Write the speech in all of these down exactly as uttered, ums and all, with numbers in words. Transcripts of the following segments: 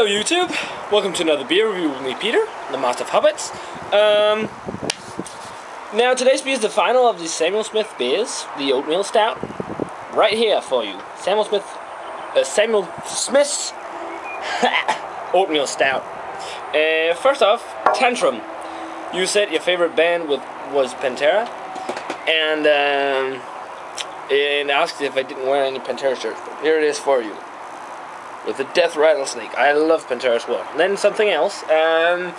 Hello YouTube, welcome to another beer review with me, Peter, the Master of Hoppets. Um, now today's beer is the final of the Samuel Smith beers, the oatmeal stout, right here for you. Samuel Smith, uh, Samuel Smith's oatmeal stout. Uh, first off, Tantrum. You said your favorite band with, was Pantera, and um, and asked if I didn't wear any Pantera shirts. Here it is for you. With the Death Rattlesnake. I love Pantera as well. And then something else. Um,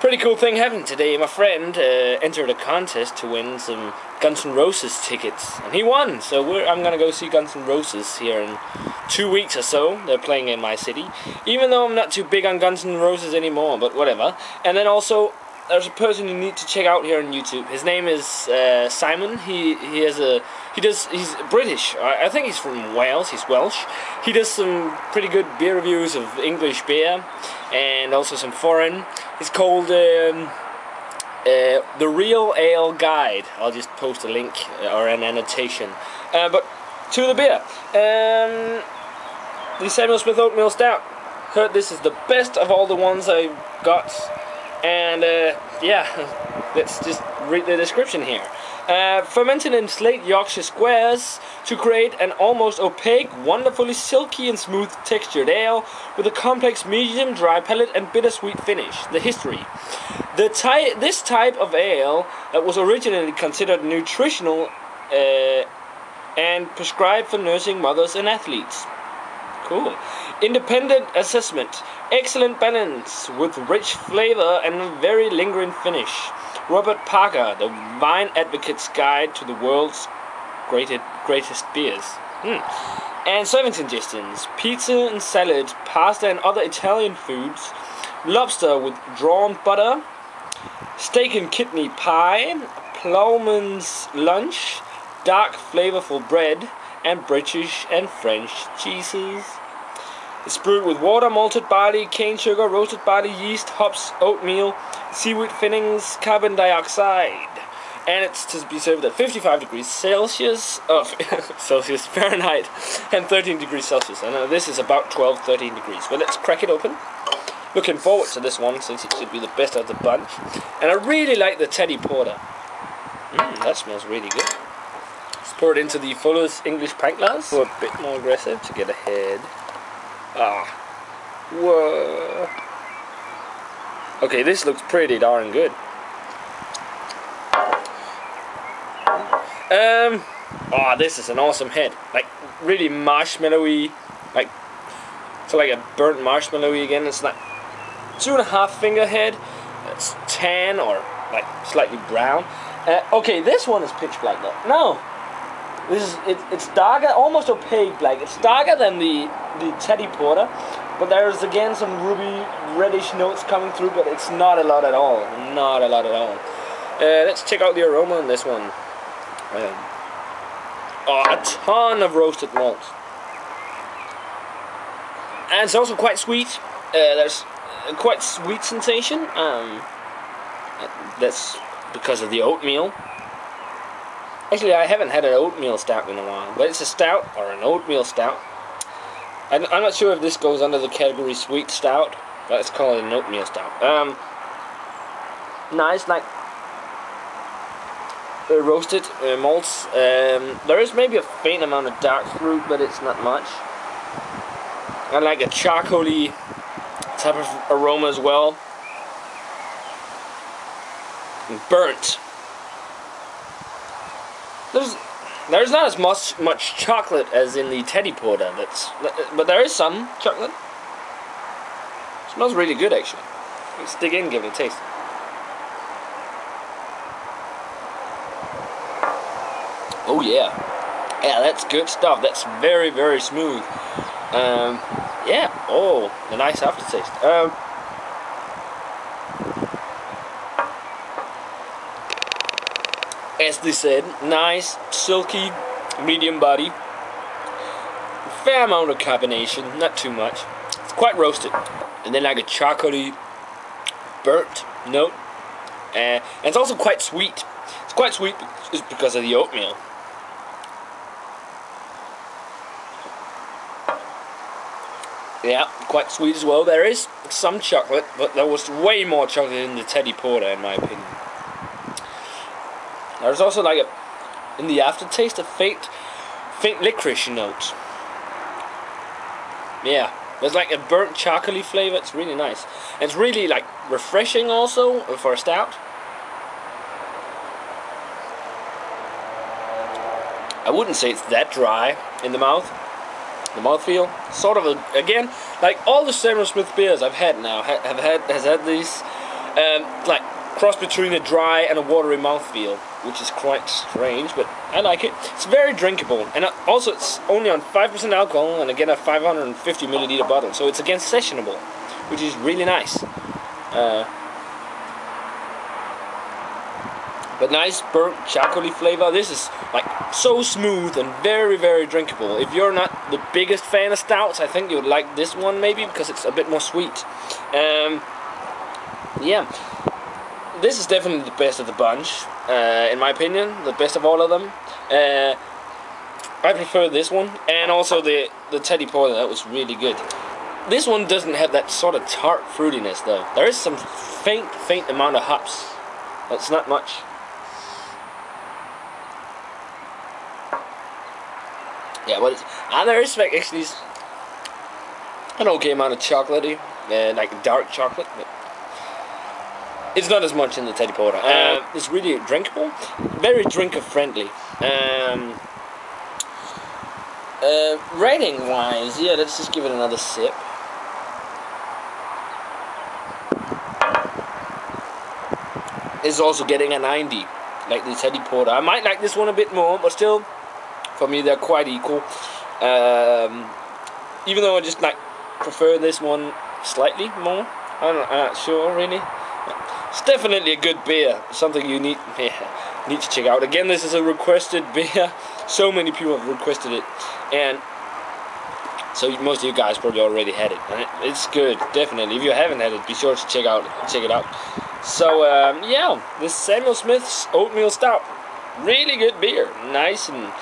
pretty cool thing happened today. My friend uh, entered a contest to win some Guns N' Roses tickets. And he won. So we're, I'm going to go see Guns N' Roses here in two weeks or so. They're playing in my city. Even though I'm not too big on Guns N' Roses anymore. But whatever. And then also, there's a person you need to check out here on YouTube. His name is uh, Simon. He he has a he does he's British. I, I think he's from Wales. He's Welsh. He does some pretty good beer reviews of English beer, and also some foreign. It's called um, uh, The Real Ale Guide. I'll just post a link or an annotation. Uh, but to the beer, um, the Samuel Smith Oatmeal Stout. Heard this is the best of all the ones I got. And uh, yeah, let's just read the description here. Uh, fermented in slate Yorkshire squares to create an almost opaque, wonderfully silky and smooth textured ale with a complex medium dry palate and bittersweet finish. The history. The ty this type of ale that was originally considered nutritional uh, and prescribed for nursing mothers and athletes. Cool. Independent assessment. Excellent balance with rich flavor and a very lingering finish. Robert Parker, the Wine Advocate's Guide to the World's Greatest, greatest Beers. Hmm. And serving suggestions. Pizza and salad, pasta and other Italian foods. Lobster with drawn butter. Steak and kidney pie. Plowman's lunch. Dark flavorful bread. And British and French cheeses. It's brewed with water, malted barley, cane sugar, roasted barley, yeast, hops, oatmeal, seaweed fillings, carbon dioxide. And it's to be served at fifty-five degrees Celsius, oh, Celsius Fahrenheit, and thirteen degrees Celsius. I know this is about twelve, thirteen degrees. But let's crack it open. Looking forward to this one since it should be the best of the bunch. And I really like the Teddy Porter. Mm, that smells really good. Pour it into the Fuller's English pint glass. Go a bit more aggressive to get ahead. Ah, whoa. Okay, this looks pretty darn good. Um, ah, oh, this is an awesome head. Like really marshmallowy, like so like a burnt marshmallowy again. It's like two and a half finger head. It's tan or like slightly brown. Uh, okay, this one is pitch black though. No. This is it, it's darker, almost opaque black. It's darker than the the Teddy Porter, but there's again some ruby reddish notes coming through. But it's not a lot at all. Not a lot at all. Uh, let's check out the aroma on this one. Um, oh, a ton of roasted malt, and it's also quite sweet. Uh, there's a quite sweet sensation. Um, that's because of the oatmeal. Actually, I haven't had an oatmeal stout in a while, but it's a stout, or an oatmeal stout. I'm not sure if this goes under the category sweet stout, but let's call it an oatmeal stout. Um, nice, like uh, roasted uh, malts. Um, there is maybe a faint amount of dark fruit, but it's not much. I like a charcoaly type of aroma as well. And burnt. There's, there's not as much much chocolate as in the Teddy Porter, that's, but there is some chocolate. It smells really good, actually. Let's dig in and give it a taste. Oh yeah, yeah, that's good stuff. That's very very smooth. Um, yeah. Oh, a nice aftertaste. Um, As they said, nice, silky, medium body. Fair amount of carbonation, not too much. It's quite roasted. And then like a chocolatey, burnt note. Uh, and it's also quite sweet. It's quite sweet just because of the oatmeal. Yeah, quite sweet as well. There is some chocolate, but there was way more chocolate in the Teddy Porter, in my opinion. There's also like a, in the aftertaste, a faint, faint licorice note. Yeah, there's like a burnt chocolatey flavor. It's really nice. It's really like refreshing also for a stout. I wouldn't say it's that dry in the mouth. The mouthfeel, sort of a, again, like all the Samuel Smith beers I've had now ha have had has had these um, like cross between a dry and a watery mouthfeel, which is quite strange, but I like it. It's very drinkable, and also it's only on five percent alcohol, and again a five hundred fifty milliliter bottle, so it's again sessionable, which is really nice. Uh, But nice burnt chocolatey flavor. This is like so smooth and very, very drinkable. If you're not the biggest fan of stouts, I think you would like this one maybe because it's a bit more sweet. Um, yeah, this is definitely the best of the bunch, uh, in my opinion. The best of all of them. Uh, I prefer this one, and also the the Teddy Porter. That was really good. This one doesn't have that sort of tart fruitiness though. There is some faint, faint amount of hops. That's not much. Yeah, but it's, uh, there is like actually an okay amount of chocolatey, uh, like dark chocolate, but it's not as much in the Teddy Porter. Uh, it's really drinkable, very drinker friendly. Um, uh, rating wise, yeah, let's just give it another sip. It's also getting a ninety, like the Teddy Porter. I might like this one a bit more, but still. For me, they're quite equal. Um, even though I just like prefer this one slightly more. I'm not, I'm not sure really. It's definitely a good beer. Something you need yeah, need to check out. Again, this is a requested beer. So many people have requested it, and so most of you guys probably already had it. And it, it's good, definitely. If you haven't had it, be sure to check out check it out. So um, yeah, this Samuel Smith's Oatmeal Stout, really good beer. Nice and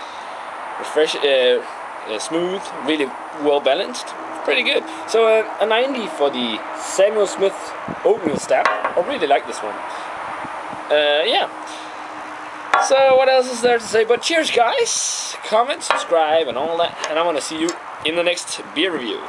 Fresh, uh, uh, smooth, really well balanced, pretty good. So uh, a ninety for the Samuel Smith Oatmeal Stout. I really like this one. Uh, yeah. So what else is there to say? But cheers, guys! Comment, subscribe, and all that. And I want to see you in the next beer review.